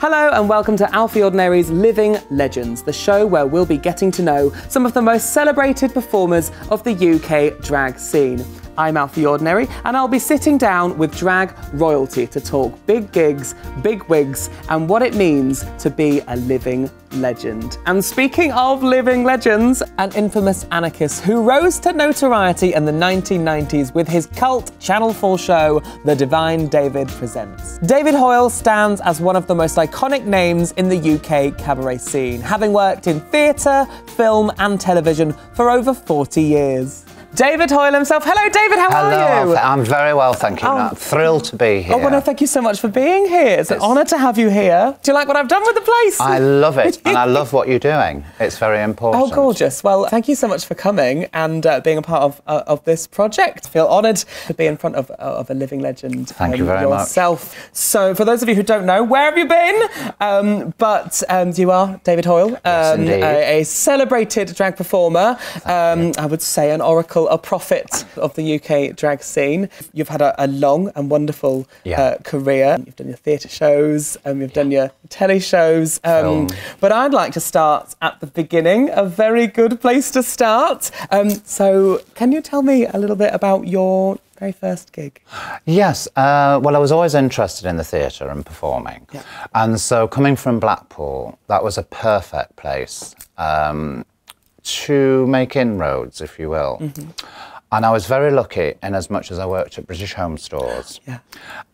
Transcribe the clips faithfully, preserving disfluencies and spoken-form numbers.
Hello and welcome to Alfie Ordinary's Living Legends, the show where we'll be getting to know some of the most celebrated performers of the U K drag scene. I'm Alfie Ordinary and I'll be sitting down with drag royalty to talk big gigs, big wigs and what it means to be a living legend. And speaking of living legends, an infamous anarchist who rose to notoriety in the nineteen nineties with his cult Channel four show, The Divine David Presents. David Hoyle stands as one of the most iconic names in the U K cabaret scene, having worked in theatre, film and television for over forty years. David Hoyle himself. Hello, David, how Hello, are you? Alfie. I'm very well, thank you. Um, thrilled to be here. I want to thank you so much for being here. It's, it's an honour to have you here. Do you like what I've done with the place? I love it, and I love what you're doing. It's very important. Oh, gorgeous. Well, thank you so much for coming and uh, being a part of, uh, of this project. I feel honoured to be in front of, uh, of a living legend. Thank um, you very yourself. much. So, for those of you who don't know, where have you been? Um, but um, you are David Hoyle, um, yes, indeed. A, a celebrated drag performer. Um, I would say an oracle, a prophet of the U K drag scene. You've had a, a long and wonderful yeah. uh, career. You've done your theatre shows, um, you've yeah. done your telly shows. Um, but I'd like to start at the beginning, a very good place to start. Um, so can you tell me a little bit about your very first gig? Yes, uh, well, I was always interested in the theatre and performing. Yeah. And so coming from Blackpool, that was a perfect place. Um, to make inroads, if you will. Mm-hmm. And I was very lucky in as much as I worked at British Home Stores. Yeah.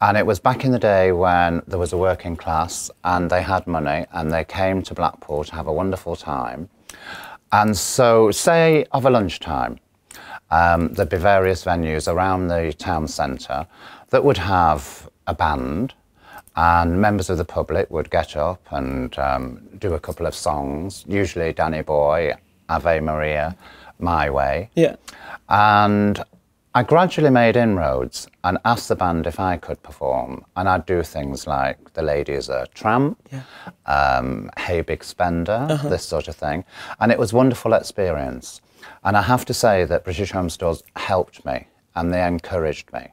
And it was back in the day when there was a working class and they had money and they came to Blackpool to have a wonderful time. And so, say, of a lunchtime, um, there'd be various venues around the town centre that would have a band and members of the public would get up and um, do a couple of songs, usually Danny Boy, Ave Maria, My Way. Yeah. And I gradually made inroads and asked the band if I could perform. And I'd do things like The Ladies Are Tramp, yeah. um, Hey Big Spender, uh-huh. this sort of thing. And it was a wonderful experience. And I have to say that British Home Stores helped me and they encouraged me.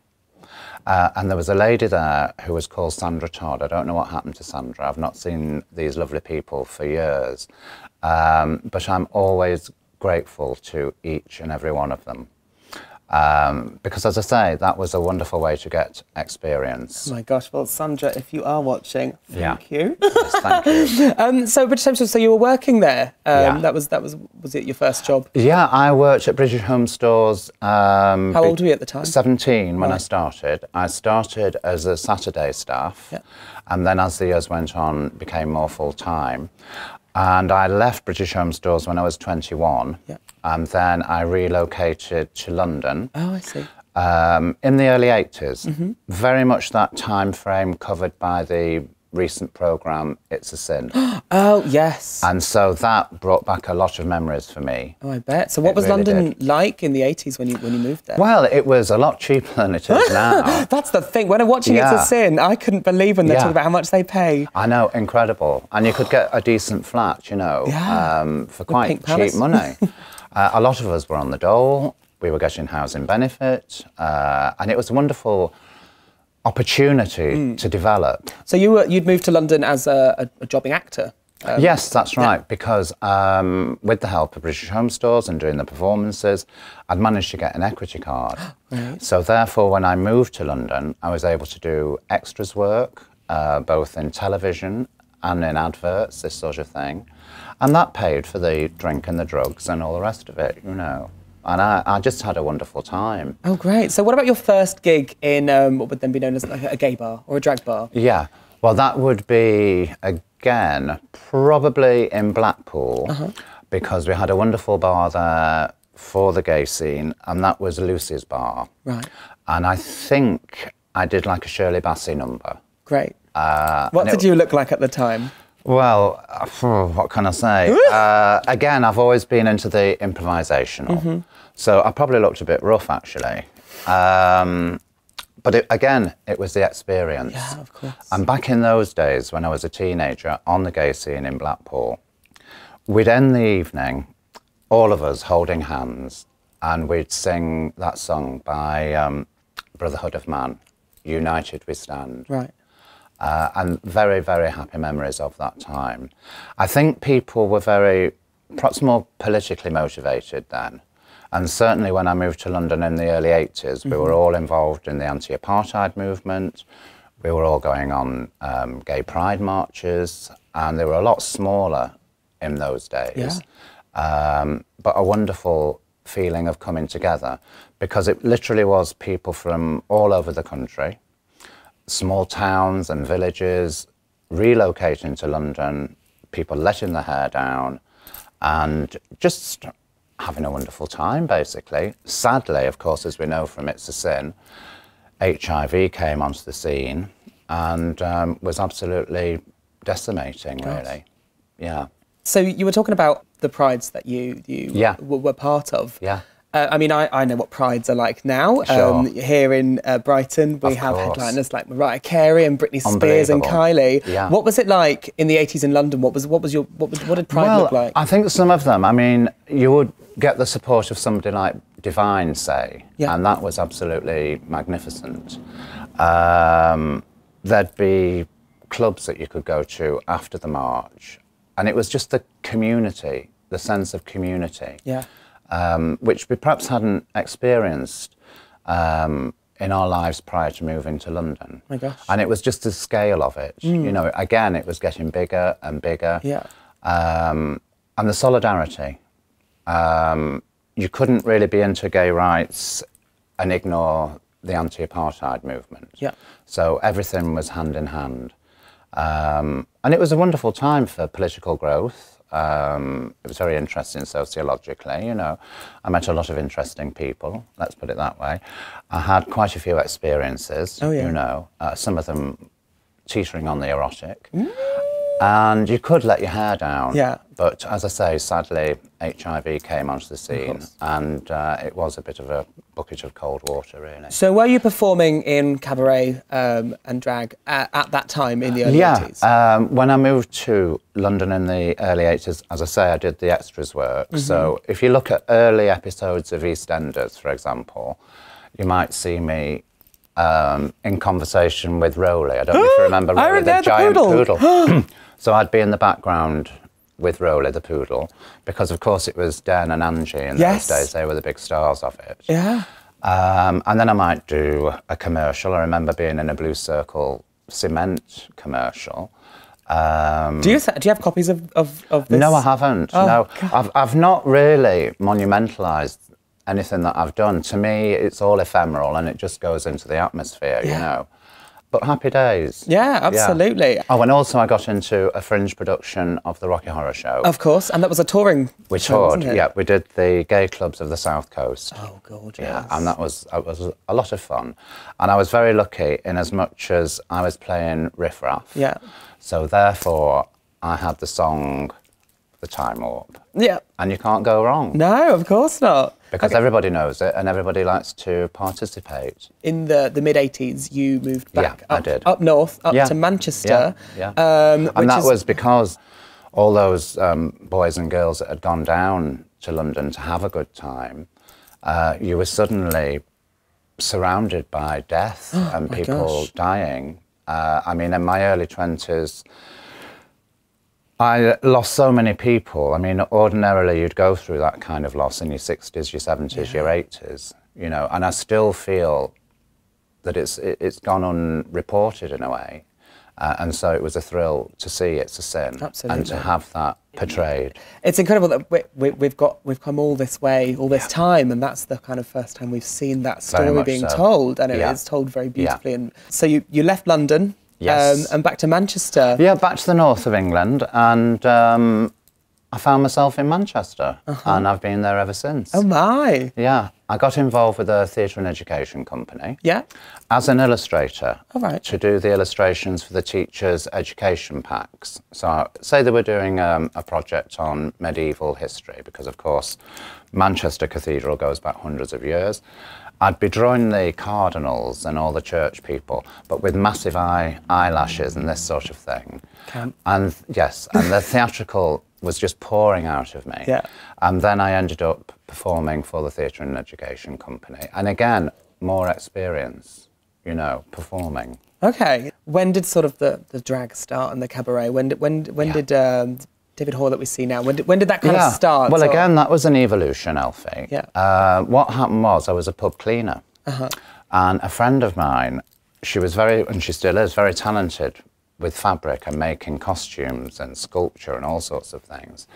Uh, and there was a lady there who was called Sandra Todd. I don't know what happened to Sandra. I've not seen these lovely people for years. Um, but I'm always grateful to each and every one of them. Um, because, as I say, that was a wonderful way to get experience. Oh, my gosh. Well, Sandra, if you are watching, thank yeah. you. Yes, thank you. um, so, British Home Stores, so you were working there. Um, yeah. That was, that was, was it your first job? Yeah, I worked at British Home Stores. Um, How old were you at the time? seventeen when right. I started. I started as a Saturday staff. Yeah. And then, as the years went on, became more full-time. And I left British Home Stores when I was twenty-one. Yeah. And then I relocated to London. Oh, I see. Um, in the early eighties. Mm-hmm. Very much that time frame covered by the recent programme, It's a Sin. Oh, yes. And so that brought back a lot of memories for me. Oh, I bet. So what it was really London did. like in the eighties when you, when you moved there? Well, it was a lot cheaper than it is now. That's the thing. When I'm watching yeah. It's a Sin, I couldn't believe when they yeah. talk about how much they pay. I know, incredible. And you could get a decent flat, you know, yeah. um, for quite cheap money. Uh, a lot of us were on the dole, we were getting housing benefit, uh, and it was a wonderful opportunity mm. to develop. So you were, you'd moved to London as a, a jobbing actor? Um, yes, that's right, yeah. because um, with the help of British Home Stores and doing the performances, I'd managed to get an equity card. Right. So therefore, when I moved to London, I was able to do extras work, uh, both in television and in adverts, this sort of thing. And that paid for the drink and the drugs and all the rest of it, you know. And I, I just had a wonderful time. Oh, great. So what about your first gig in um, what would then be known as like a gay bar or a drag bar? Yeah. Well, that would be, again, probably in Blackpool, uh-huh. because we had a wonderful bar there for the gay scene, and that was Lucy's Bar. Right. And I think I did like a Shirley Bassey number. Great. Uh, what did it, you look like at the time? Well, what can I say? Uh, again, I've always been into the improvisational. Mm-hmm. So I probably looked a bit rough, actually. Um, but it, again, it was the experience. Yeah, of course. And back in those days, when I was a teenager on the gay scene in Blackpool, we'd end the evening, all of us holding hands, and we'd sing that song by um, Brotherhood of Man, United We Stand. Right. uh, and very, very happy memories of that time. I think people were very, perhaps more politically motivated then. And certainly when I moved to London in the early eighties, mm-hmm. we were all involved in the anti-apartheid movement. We were all going on um, gay pride marches, and they were a lot smaller in those days. Yeah. Um, but a wonderful feeling of coming together, because it literally was people from all over the country, small towns and villages, relocating to London, people letting their hair down, and just having a wonderful time, basically. Sadly, of course, as we know from It's a Sin, H I V came onto the scene and um, was absolutely decimating, yes. really. Yeah. So you were talking about the prides that you, you yeah. were part of. Yeah. Uh, I mean, I, I know what prides are like now. Sure. Um, here in uh, Brighton, we of have course. headliners like Mariah Carey and Britney Spears and Kylie. Yeah. What was it like in the eighties in London? What was what was your what was what did Pride well, look like? I think some of them. I mean, you would get the support of somebody like Divine, say, yeah. and that was absolutely magnificent. Um, there'd be clubs that you could go to after the march, and it was just the community, the sense of community. Yeah. Um, which we perhaps hadn't experienced um, in our lives prior to moving to London. My gosh. And it was just the scale of it. Mm. You know, again, it was getting bigger and bigger. Yeah. Um, and the solidarity. Um, you couldn't really be into gay rights and ignore the anti-apartheid movement. Yeah. So everything was hand in hand. Um, and it was a wonderful time for political growth. Um, it was very interesting sociologically, you know. I met a lot of interesting people, let's put it that way. I had quite a few experiences, oh, yeah. you know, uh, some of them teetering on the erotic. Mm. And you could let your hair down. Yeah. But as I say, sadly, H I V came onto the scene and uh, it was a bit of a bucket of cold water, really. So were you performing in cabaret um, and drag at, at that time in the early yeah. eighties? Yeah. Um, when I moved to London in the early eighties, as I say, I did the extras work. Mm-hmm. So if you look at early episodes of EastEnders, for example, you might see me um, in conversation with Roly. I don't know if you remember Roly, I remember the giant poodle. poodle. So I'd be in the background with Roly the poodle, because of course it was Dan and Angie in yes. those days. They were the big stars of it. Yeah. Um, and then I might do a commercial. I remember being in a Blue Circle Cement commercial. Um, do you do you have copies of of, of this? No, I haven't. Oh, no, God. I've I've not really monumentalised anything that I've done. To me, it's all ephemeral and it just goes into the atmosphere. Yeah. You know. But happy days. Yeah, absolutely. Yeah. Oh, and also I got into a fringe production of the Rocky Horror Show. Of course, and that was a touring We show, toured, wasn't it? Yeah. We did the gay clubs of the South Coast. Oh, gorgeous. Yeah, and that was, it was a lot of fun. And I was very lucky in as much as I was playing Riff Raff. Yeah. So therefore, I had the song The Time Warp. Yeah. And you can't go wrong. No, of course not. Because okay. everybody knows it and everybody likes to participate. In the, the mid-eighties, you moved back yeah, up, I did. up north, up yeah. to Manchester. Yeah, yeah. Um, and that is... was because all those um, boys and girls that had gone down to London to have a good time, uh, you were suddenly surrounded by death oh, and people gosh. dying. Uh, I mean, in my early twenties, I lost so many people. I mean, ordinarily you'd go through that kind of loss in your sixties, your seventies, yeah. your eighties, you know, and I still feel that it's it's gone unreported in a way. Uh, and so it was a thrill to see It's a Sin. Absolutely. And to have that portrayed. It's incredible that we, we, we've got we've come all this way, all this yeah. time, and that's the kind of first time we've seen that story being so. told, and yeah. it is told very beautifully. Yeah. And so you, you left London. Yes. Um, and back to Manchester. Yeah, back to the north of England, and um, I found myself in Manchester, uh-huh. and I've been there ever since. Oh my! Yeah, I got involved with a theatre and education company. Yeah. As an illustrator. All right. To do the illustrations for the teachers' education packs. So, say they were doing um, a project on medieval history, because of course, Manchester Cathedral goes back hundreds of years. I'd be drawing the cardinals and all the church people, but with massive eye eyelashes and this sort of thing. Camp. And yes, and the theatrical was just pouring out of me. Yeah. And then I ended up performing for the Theatre and Education Company. And again, more experience, you know, performing. Okay. When did sort of the, the drag start and the cabaret? When did, when, when yeah. did um, David Hoyle that we see now, when did, when did that kind yeah. of start? Well, or? Again, that was an evolution, Alfie. Yeah. Uh, what happened was I was a pub cleaner. Uh-huh. And a friend of mine, she was very, and she still is, very talented with fabric and making costumes and sculpture and all sorts of things.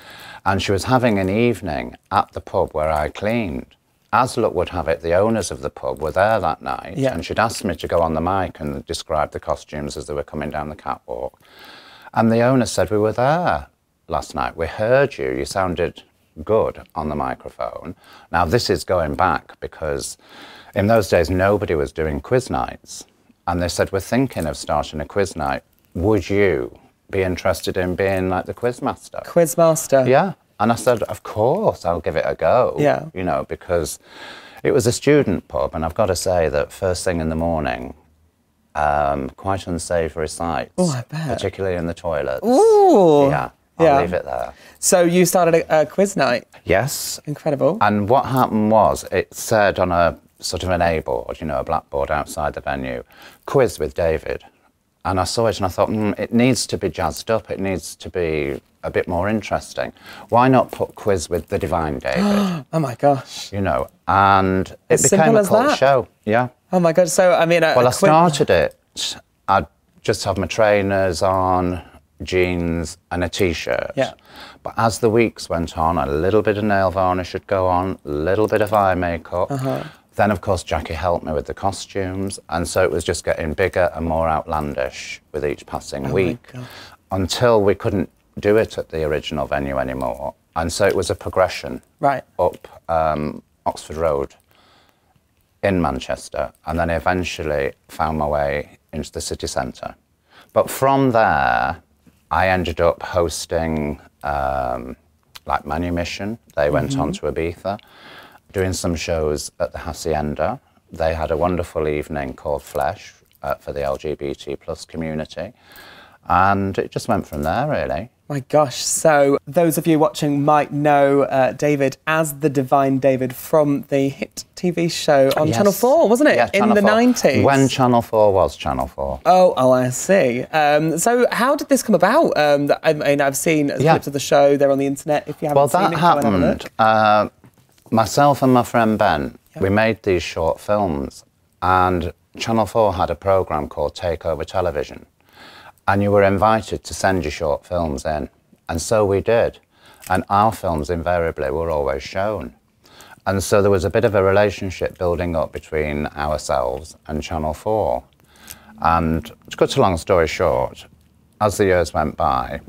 And she was having an evening at the pub where I cleaned. As luck would have it, the owners of the pub were there that night, yeah. and she'd asked me to go on the mic and describe the costumes as they were coming down the catwalk. And the owner said, we were there last night. We heard you. You sounded good on the microphone. Now, this is going back because in those days, nobody was doing quiz nights. And they said, we're thinking of starting a quiz night. Would you be interested in being like the quizmaster? Quizmaster. Yeah. And I said, of course, I'll give it a go. Yeah. You know, because it was a student pub, and I've got to say that first thing in the morning, um, quite unsavoury sights. Oh, I bet. Particularly in the toilets. Ooh. Yeah. I'll yeah. leave it there. So you started a, a quiz night? Yes. Incredible. And what happened was, it said on a sort of an A board, you know, a blackboard outside the venue, quiz with David. And I saw it and I thought, mm, it needs to be jazzed up. It needs to be a bit more interesting. Why not put quiz with The Divine David? Oh, my gosh. You know, and it became a cult show. Yeah. Oh, my God. So, I mean... A, well, a I started it. I'd just have my trainers on, jeans and a T-shirt. Yeah. But as the weeks went on, a little bit of nail varnish should go on, a little bit of eye makeup. Uh-huh. Then, of course, Jackie helped me with the costumes, and so it was just getting bigger and more outlandish with each passing oh week until we couldn't do it at the original venue anymore. And so it was a progression right. up um, Oxford Road in Manchester, and then eventually found my way into the city centre. But from there, I ended up hosting um, like Manumission. They went mm-hmm. on to Ibiza. Doing some shows at the Hacienda. They had a wonderful evening called Flesh uh, for the L G B T plus community. And it just went from there, really. My gosh. So those of you watching might know uh, David as the Divine David from the hit T V show on yes. Channel four, wasn't it? Yeah, in the nineties. When Channel four was Channel four. Oh, oh, I see. Um, so how did this come about? Um, I mean, I've seen yeah. clips of the show. They're on the internet. If you haven't well, seen it, happened, go and have a look. Uh, Myself and my friend Ben, yep. we made these short films, and Channel four had a programme called Takeover Television, and you were invited to send your short films in, and so we did, and our films invariably were always shown. And so there was a bit of a relationship building up between ourselves and Channel four. And to cut a long story short, as the years went by,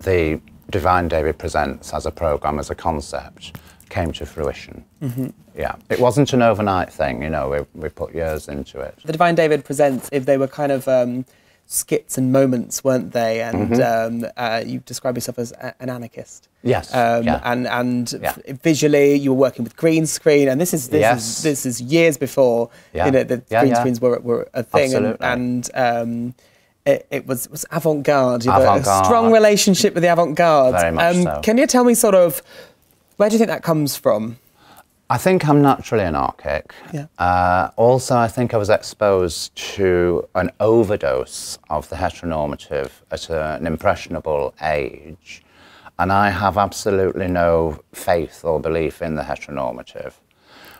the Divine David Presents as a programme, as a concept, came to fruition. Mm-hmm. Yeah, it wasn't an overnight thing, you know, we, we put years into it. The Divine David Presents, if they were kind of um, skits and moments, weren't they? And mm-hmm. um, uh, you describe yourself as a an anarchist. Yes. Um, yeah. And, and yeah. visually, you were working with green screen, and this is this, yes. is, this is years before yeah. you know, the yeah, green yeah. screens were, were a thing. Absolutely. And, and um, It, it was, was avant-garde. You avant-garde. Had a strong relationship with the avant-garde. Very much um, so. Can you tell me sort of, where do you think that comes from? I think I'm naturally anarchic. Yeah. Uh, also, I think I was exposed to an overdose of the heteronormative at a, an impressionable age. And I have absolutely no faith or belief in the heteronormative.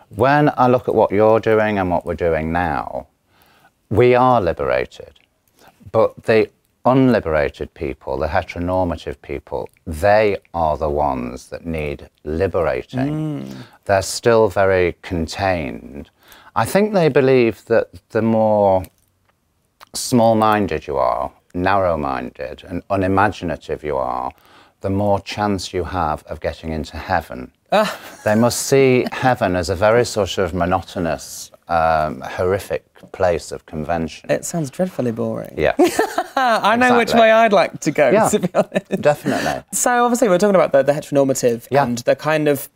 When I look at what you're doing and what we're doing now, we are liberated. But the unliberated people, the heteronormative people, they are the ones that need liberating. Mm. They're still very contained. I think they believe that the more small-minded you are, narrow-minded and unimaginative you are, the more chance you have of getting into heaven. Ah. They must see heaven as a very sort of monotonous, um, horrific place of convention. It sounds dreadfully boring. Yeah. I exactly. know which way I'd like to go, yeah, to be honest. Definitely. So obviously we're talking about the, the heteronormative yeah. and the kind of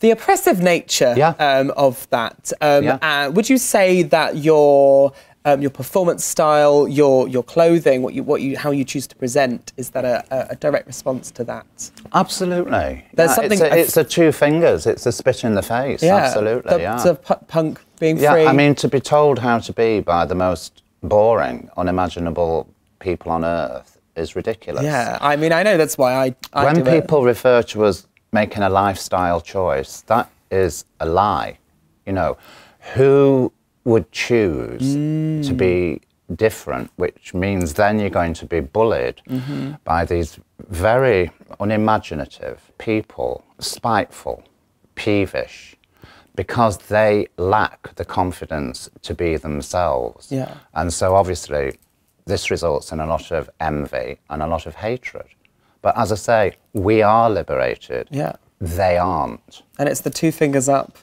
the oppressive nature yeah. um, of that. Um, yeah. uh, would you say that your um, your performance style, your your clothing, what you what you how you choose to present. Is that a, a direct response to that? Absolutely. There's yeah, something. It's a, it's a two fingers. It's a spit in the face. Yeah, absolutely. The, yeah. It's a punk being yeah, free. Yeah. I mean, to be told how to be by the most boring, unimaginable people on earth is ridiculous. Yeah. I mean, I know that's why I. I when do people it. refer to us making a lifestyle choice, that is a lie. You know, who would choose mm. to be different, which means then you're going to be bullied mm-hmm. by these very unimaginative people, spiteful, peevish, because they lack the confidence to be themselves. Yeah. And so obviously this results in a lot of envy and a lot of hatred. But as I say, we are liberated. Yeah. They aren't. And it's the two fingers up.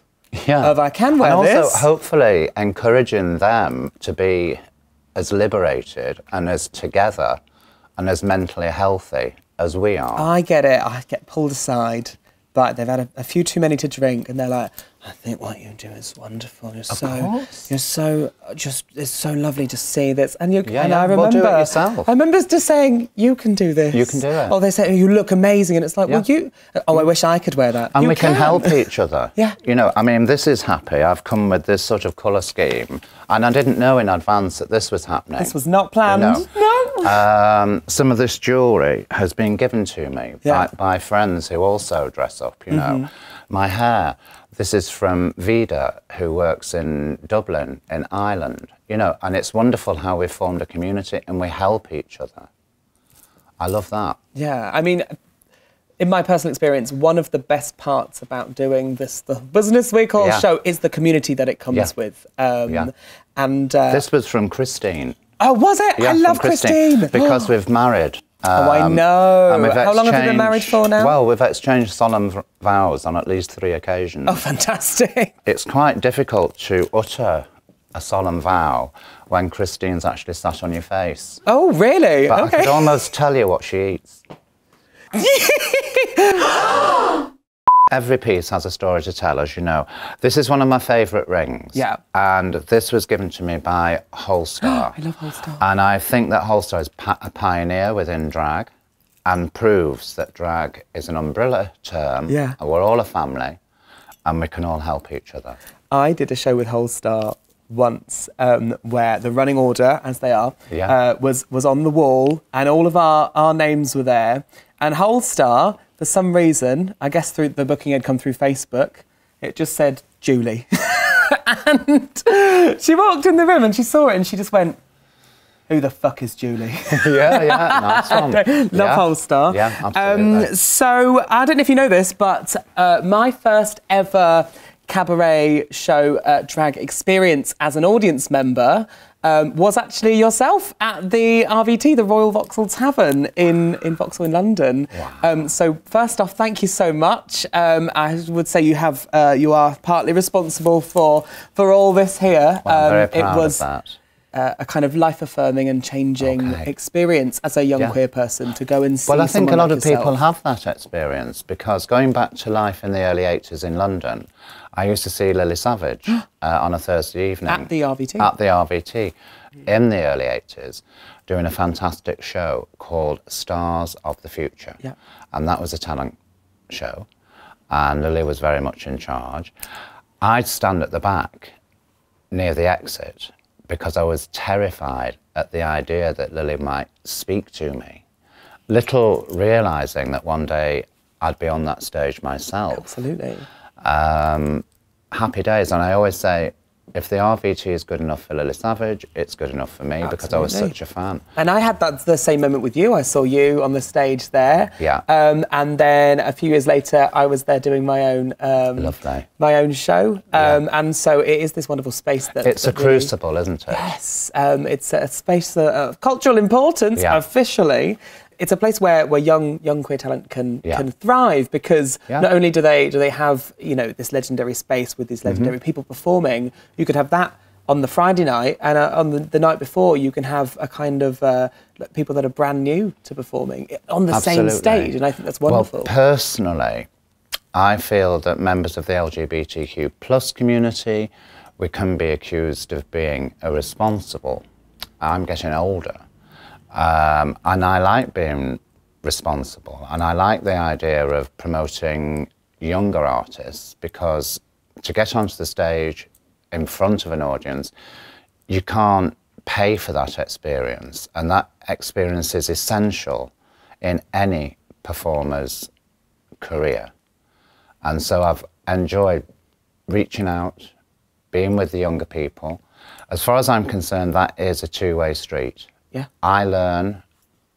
Yeah. Of I can wear this. And also, hopefully, encouraging them to be as liberated and as together and as mentally healthy as we are. I get it. I get pulled aside, but they've had a, a few too many to drink, and they're like, "I think what you do is wonderful. You're of so, course. you're so just. It's so lovely to see this." And you, yeah, and yeah. I remember, well, do it yourself. I remember just saying, "You can do this. You can do it." Or they say, "You look amazing," and it's like, yeah. "Well, you. Oh, I wish I could wear that." And you we can, can help each other. Yeah. You know, I mean, this is happy. I've come with this sort of colour scheme, and I didn't know in advance that this was happening. This was not planned. You know? No. Um, some of this jewellery has been given to me yeah. by, by friends who also dress up, you know. Mm-hmm. My hair, this is from Vida, who works in Dublin, in Ireland, you know, and it's wonderful how we've formed a community and we help each other. I love that. Yeah, I mean, in my personal experience, one of the best parts about doing this, the Business Week Hall yeah. show, is the community that it comes yeah. with. Um, yeah. And uh, this was from Christine. Oh, was it? Yeah, I love Christine. Christine. Because we've married. Um, oh, I know. And we've How long have you been married for now? Well, we've exchanged solemn vows on at least three occasions. Oh, fantastic. It's quite difficult to utter a solemn vow when Christine's actually sat on your face. Oh, really? But okay. I could almost tell you what she eats. Every piece has a story to tell, as you know. This is one of my favourite rings. Yeah. And this was given to me by Holestar. I love Holestar. And I think that Holestar is pa a pioneer within drag and proves that drag is an umbrella term. Yeah. And we're all a family and we can all help each other. I did a show with Holestar once um, where the running order, as they are, yeah. uh, was, was on the wall and all of our, our names were there. And Holestar... For some reason, I guess through the booking had come through Facebook, it just said, Julie. And she walked in the room and she saw it and she just went, who the fuck is Julie? Yeah, yeah, nice one. Love yeah. Holestar. Yeah, absolutely. Um, so, I don't know if you know this, but uh, my first ever cabaret show uh, drag experience as an audience member um, was actually yourself at the R V T, the Royal Vauxhall Tavern in, in Vauxhall in London. Wow. Um, so first off, thank you so much. Um, I would say you have uh, you are partly responsible for for all this here. Well, I'm um, very proud it was of that. Uh, a kind of life-affirming and changing okay. experience as a young yeah. queer person to go and see. Well, I think a lot like of yourself. people have that experience because going back to life in the early eighties in London, I used to see Lily Savage uh, on a Thursday evening. At the R V T? At the R V T in the early eighties, doing a fantastic show called Stars of the Future. Yeah. And that was a talent show, and Lily was very much in charge. I'd stand at the back near the exit because I was terrified at the idea that Lily might speak to me, little realising that one day I'd be on that stage myself. Absolutely. Um, happy days, and I always say, if the R V T is good enough for Lily Savage, it's good enough for me. Absolutely. Because I was such a fan. And I had that the same moment with you. I saw you on the stage there. Yeah. Um, and then a few years later, I was there doing my own um, Lovely. my own show. Um, yeah. And so it is this wonderful space that it's that a crucible, really, isn't it? Yes. Um, it's a space of cultural importance, yeah. officially. It's a place where, where young young queer talent can yeah. can thrive because yeah. not only do they do they have, you know, this legendary space with these legendary mm-hmm. people performing, you could have that on the Friday night, and uh, on the, the night before you can have a kind of uh, people that are brand new to performing on the Absolutely. same stage, and I think that's wonderful. Well, personally, I feel that members of the L G B T Q plus community we can be accused of being irresponsible. I'm getting older, um, and I like being responsible, and I like the idea of promoting younger artists, because to get onto the stage in front of an audience, you can't pay for that experience, and that experience is essential in any performer's career. And so I've enjoyed reaching out, being with the younger people. As far as I'm concerned, that is a two-way street. Yeah. I learn,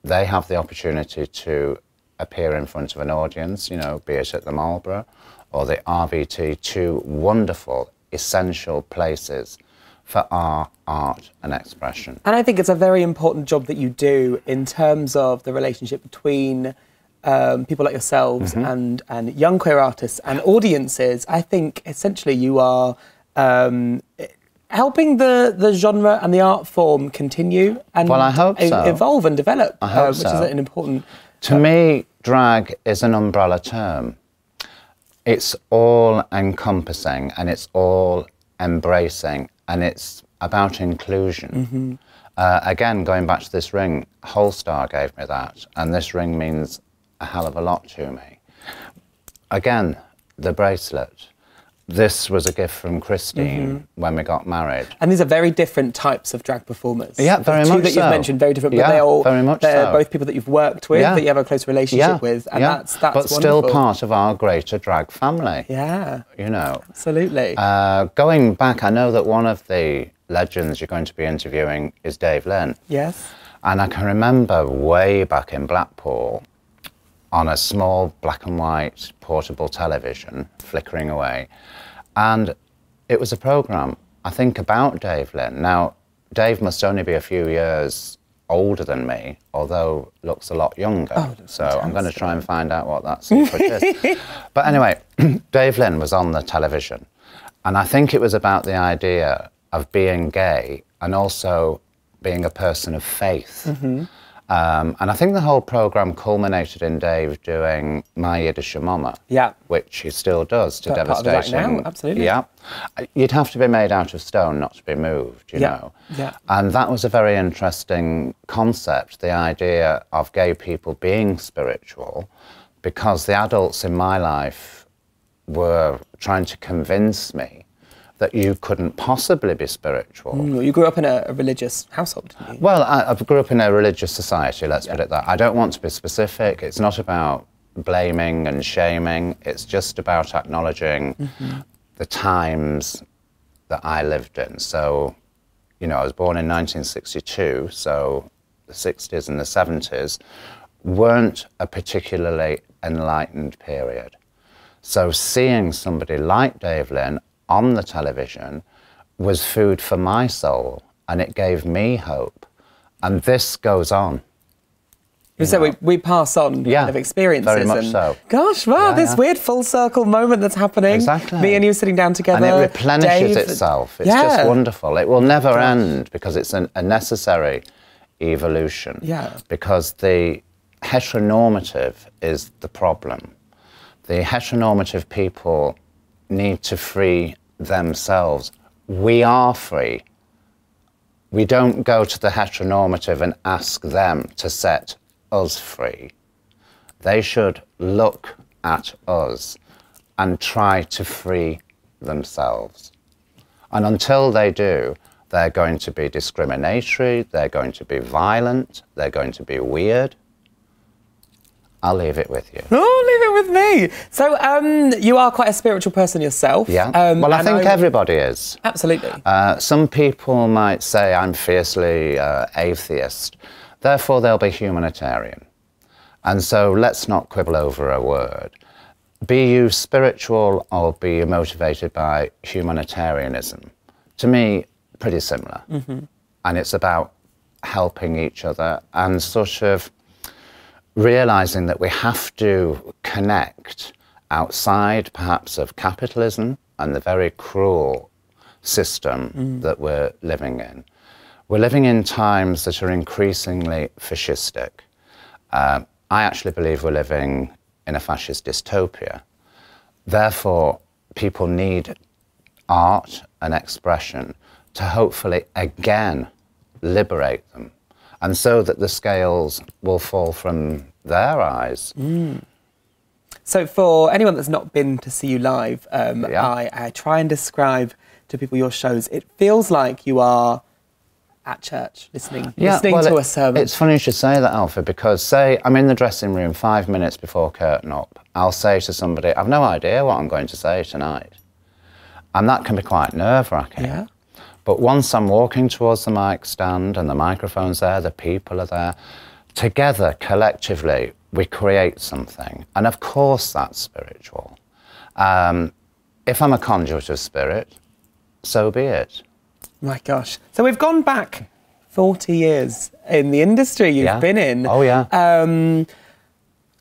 they have the opportunity to appear in front of an audience, you know, be it at the Marlborough or the R V T, two wonderful, essential places for our art and expression. And I think it's a very important job that you do in terms of the relationship between um, people like yourselves mm-hmm. and, and young queer artists and audiences. I think essentially you are um, helping the, the genre and the art form continue and well, I hope so. evolve and develop, I hope uh, which so. is an important... To uh, me, drag is an umbrella term. It's all-encompassing and it's all-embracing and it's about inclusion. Mm-hmm. uh, again, going back to this ring, Holestar gave me that, and this ring means a hell of a lot to me. Again, the bracelet. This was a gift from Christine mm-hmm. when we got married. And these are very different types of drag performers. Yeah, very much so. The two that you've mentioned, very different, but yeah, they're, all, very much they're so. both people that you've worked with, yeah. that you have a close relationship yeah. with, and yeah. that's, that's but wonderful. But still part of our greater drag family. Yeah. You know. Absolutely. Uh, going back, I know that one of the legends you're going to be interviewing is Dave Lynn. Yes. And I can remember way back in Blackpool, on a small black and white portable television, flickering away. And it was a programme, I think, about Dave Lynn. Now, Dave must only be a few years older than me, although looks a lot younger. Oh, so fantastic. I'm going to try and find out what that secret is. But anyway, Dave Lynn was on the television. And I think it was about the idea of being gay and also being a person of faith. Mm-hmm. Um, and I think the whole programme culminated in Dave doing My Yiddisha Mama, yeah. which he still does to part devastation. Part of that now, absolutely. Yeah. You'd have to be made out of stone not to be moved, you yeah. know. Yeah. And that was a very interesting concept, the idea of gay people being spiritual, because the adults in my life were trying to convince me that you couldn't possibly be spiritual. Mm, you grew up in a, a religious household, didn't you? Well, I, I grew up in a religious society, let's yeah. put it that. I don't want to be specific. It's not about blaming and shaming. It's just about acknowledging mm-hmm. the times that I lived in. So, you know, I was born in nineteen sixty-two, so the sixties and the seventies weren't a particularly enlightened period. So seeing somebody like Dave Lynn on the television was food for my soul, and it gave me hope. And this goes on. So we, we pass on yeah, kind of experiences. Very much and, so. Gosh, wow, yeah, this yeah. weird full circle moment that's happening. Exactly. Me and you sitting down together. And it replenishes Dave, itself. It's yeah. just wonderful. It will never Gosh. end because it's an, a necessary evolution. Yeah. Because the heteronormative is the problem. The heteronormative people need to free themselves. We are free. We don't go to the heteronormative and ask them to set us free. They should look at us and try to free themselves. And until they do, they're going to be discriminatory, they're going to be violent, they're going to be weird. I'll leave it with you. Oh, leave it with me. So um, you are quite a spiritual person yourself. Yeah. Um, well, I think I... everybody is. Absolutely. Uh, some people might say I'm fiercely uh, atheist. Therefore, they'll be humanitarian. And so let's not quibble over a word. Be you spiritual or be you motivated by humanitarianism? To me, pretty similar. Mm-hmm. And it's about helping each other and sort of realising that we have to connect outside, perhaps, of capitalism and the very cruel system mm. that we're living in. We're living in times that are increasingly fascistic. Uh, I actually believe we're living in a fascist dystopia. Therefore, people need art and expression to hopefully again liberate them, and so that the scales will fall from their eyes. Mm. So for anyone that's not been to see you live, um, yeah. I, I try and describe to people your shows. It feels like you are at church, listening, yeah, listening well, to it, a sermon. It's funny you should say that, Alfie, because say I'm in the dressing room five minutes before curtain up, I'll say to somebody, I've no idea what I'm going to say tonight. And that can be quite nerve-wracking. Yeah. But once I'm walking towards the mic stand and the microphone's there, the people are there, together, collectively, we create something. And of course that's spiritual. Um, if I'm a conduit of spirit, so be it. My gosh. So we've gone back forty years in the industry you've yeah. been in. Oh, yeah. Um,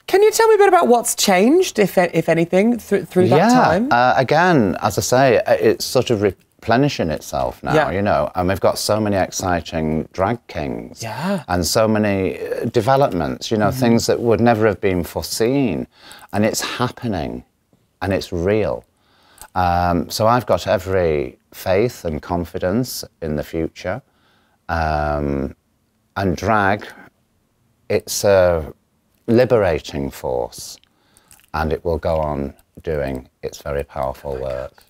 can you tell me a bit about what's changed, if, if anything, th through that yeah. time? Uh, again, as I say, it's sort of replenishing itself now, yeah. you know, and we've got so many exciting drag kings yeah. and so many developments, you know, mm-hmm. things that would never have been foreseen. And it's happening and it's real. Um, so I've got every faith and confidence in the future. Um, and drag, it's a liberating force, and it will go on doing its very powerful work.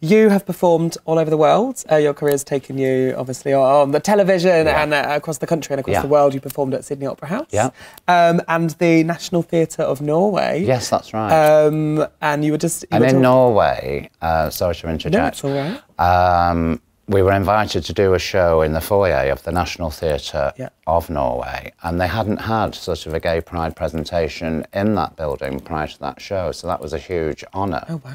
You have performed all over the world. Uh, your career's taken you, obviously, on the television yeah. and uh, across the country and across yeah. the world. You performed at Sydney Opera House yeah. um, and the National Theatre of Norway. Yes, that's right. Um, and you were just... You and were in Norway, uh, sorry to interject, no, it's all right. um, we were invited to do a show in the foyer of the National Theatre yeah. of Norway, and they hadn't had sort of a gay pride presentation in that building prior to that show, so that was a huge honour. Oh, wow.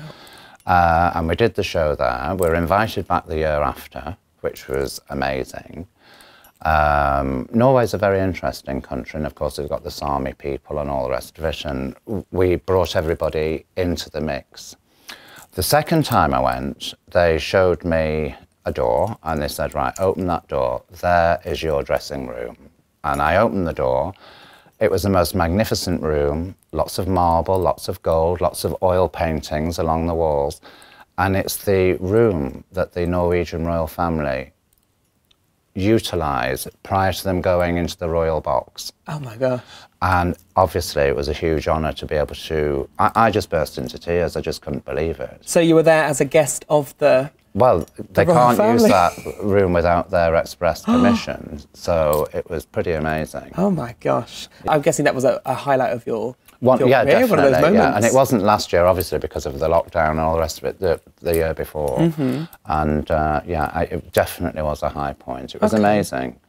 Uh, and we did the show there. We were invited back the year after, which was amazing. Um, Norway's a very interesting country, and of course we've got the Sami people and all the rest of it, and we brought everybody into the mix. The second time I went, they showed me a door, and they said, right, open that door. There is your dressing room. And I opened the door. It was the most magnificent room, lots of marble, lots of gold, lots of oil paintings along the walls. And it's the room that the Norwegian royal family utilised prior to them going into the royal box. Oh, my gosh. And obviously it was a huge honour to be able to... I, I just burst into tears. I just couldn't believe it. So you were there as a guest of the... Well, they the can't family. use that room without their express permission, so it was pretty amazing. Oh, my gosh. I'm guessing that was a, a highlight of your, one, your yeah, career, one of those moments. Yeah. And it wasn't last year, obviously, because of the lockdown and all the rest of it, the, the year before. Mm-hmm. And, uh, yeah, I, it definitely was a high point. It was okay. amazing.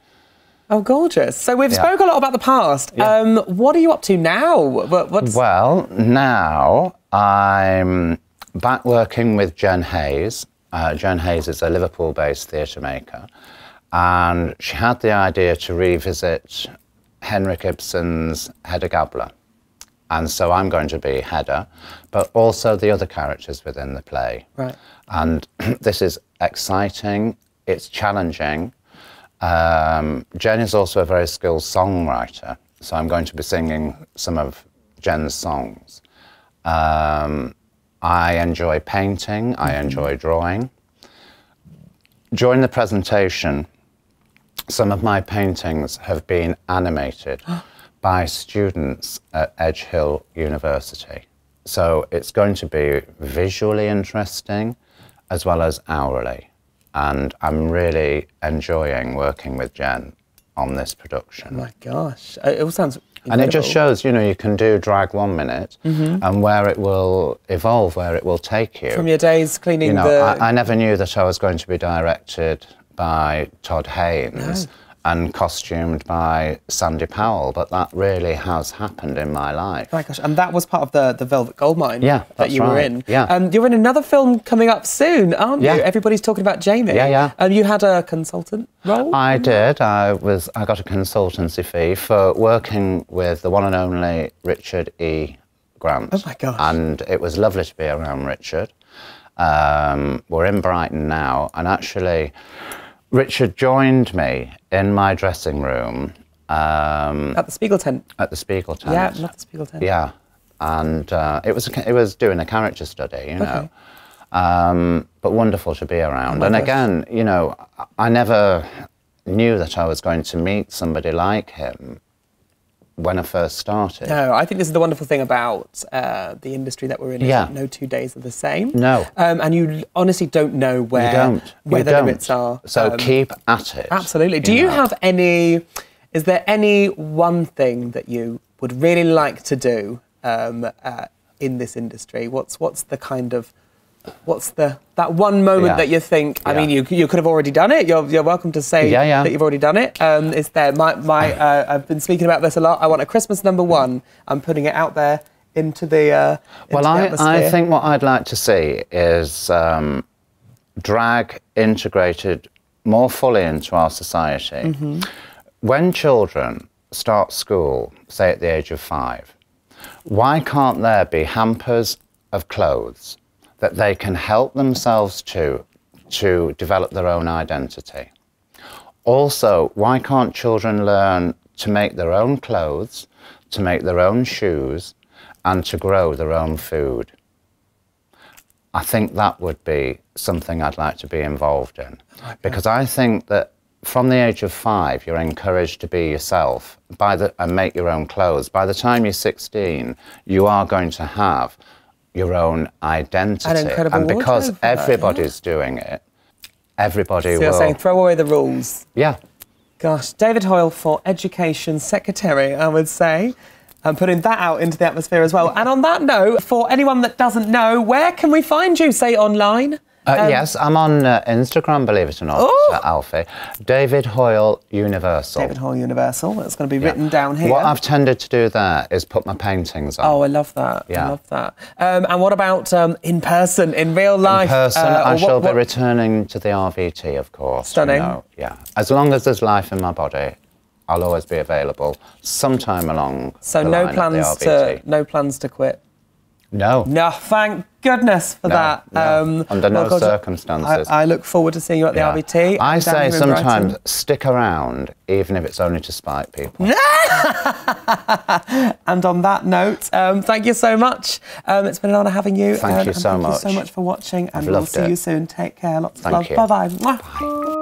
Oh, gorgeous. So we've yeah. spoken a lot about the past. Yeah. Um, what are you up to now? What, what's... Well, now I'm back working with Jen Hayes. Uh, Jen Hayes is a Liverpool-based theatre maker, and she had the idea to revisit Henrik Ibsen's Hedda Gabler. And so I'm going to be Hedda, but also the other characters within the play. Right. And this is exciting, it's challenging. Um, Jen is also a very skilled songwriter, so I'm going to be singing some of Jen's songs. Um, I enjoy painting, I enjoy drawing. During the presentation, some of my paintings have been animated by students at Edge Hill University. So it's going to be visually interesting as well as hourly. And I'm really enjoying working with Jen on this production. Oh my gosh, it all sounds... Incredible. And it just shows, you know, you can do drag one minute mm-hmm. and where it will evolve, where it will take you. From your days cleaning you know, the... I, I never knew that I was going to be directed by Todd Haynes no. and costumed by Sandy Powell, but that really has happened in my life. My gosh, and that was part of the, the Velvet Goldmine yeah, that you right. were in. Yeah. Um, you're in another film coming up soon, aren't yeah. you? Everybody's talking about Jamie. Yeah, yeah. And um, you had a consultant... Role? I did. I was. I got a consultancy fee for working with the one and only Richard E. Grant. Oh my gosh! And it was lovely to be around Richard. Um, we're in Brighton now, and actually, Richard joined me in my dressing room um, at the Spiegel Tent. At the Spiegel Tent. Yeah, not the Spiegel Tent. Yeah, and uh, it was it was doing a character study, you know. Okay. um, but wonderful to be around. And again, you know, I never knew that I was going to meet somebody like him when I first started. No, I think this is the wonderful thing about uh, the industry that we're in. Yeah. No two days are the same. No. Um, and you honestly don't know where, you don't. where you the don't. limits are. So um, keep at it. Absolutely. Do you, you know. have any, is there any one thing that you would really like to do um, uh, in this industry? What's, what's the kind of, what's the, that one moment yeah. that you think, I yeah. mean, you, you could have already done it. You're, you're welcome to say yeah, yeah. that you've already done it. Um, is there, my, my, uh, I've been speaking about this a lot. I want a Christmas number one. I'm putting it out there into the uh, into Well, the I, atmosphere. I think what I'd like to see is um, drag integrated more fully into our society. Mm-hmm. When children start school, say at the age of five, why can't there be hampers of clothes that they can help themselves to, to develop their own identity? Also, why can't children learn to make their own clothes, to make their own shoes, and to grow their own food? I think that would be something I'd like to be involved in. Okay. Because I think that from the age of five, you're encouraged to be yourself by the, and make your own clothes. By the time you're sixteen, you are going to have your own identity, An incredible and because everybody's that, yeah. doing it, everybody so will. You're saying throw away the rules. Yeah. Gosh, David Hoyle for Education Secretary, I would say, and putting that out into the atmosphere as well. And on that note, for anyone that doesn't know, where can we find you? Say online. Uh, um, yes, I'm on uh, Instagram, believe it or not, oh! Alfie. David Hoyle Universal. David Hoyle Universal, that's going to be yeah. written down here. What I've tended to do there is put my paintings on. Oh, I love that, yeah. I love that. Um, and what about um, in person, in real life? In person, uh, I what, shall what? be returning to the R V T, of course. Stunning. You know, yeah, as long as there's life in my body, I'll always be available sometime along so the no line plans at the R V T. So no plans to quit? No. No, thank goodness for no, that. No. Um, Under no God, circumstances. I, I look forward to seeing you at the yeah. R V T. I say sometimes stick around, even if it's only to spite people. And on that note, um, thank you so much. Um, it's been an honour having you. Thank um, you so thank much. Thank you so much for watching. I've and loved we'll see it. you soon. Take care. Lots of thank love. You. Bye-bye. Bye.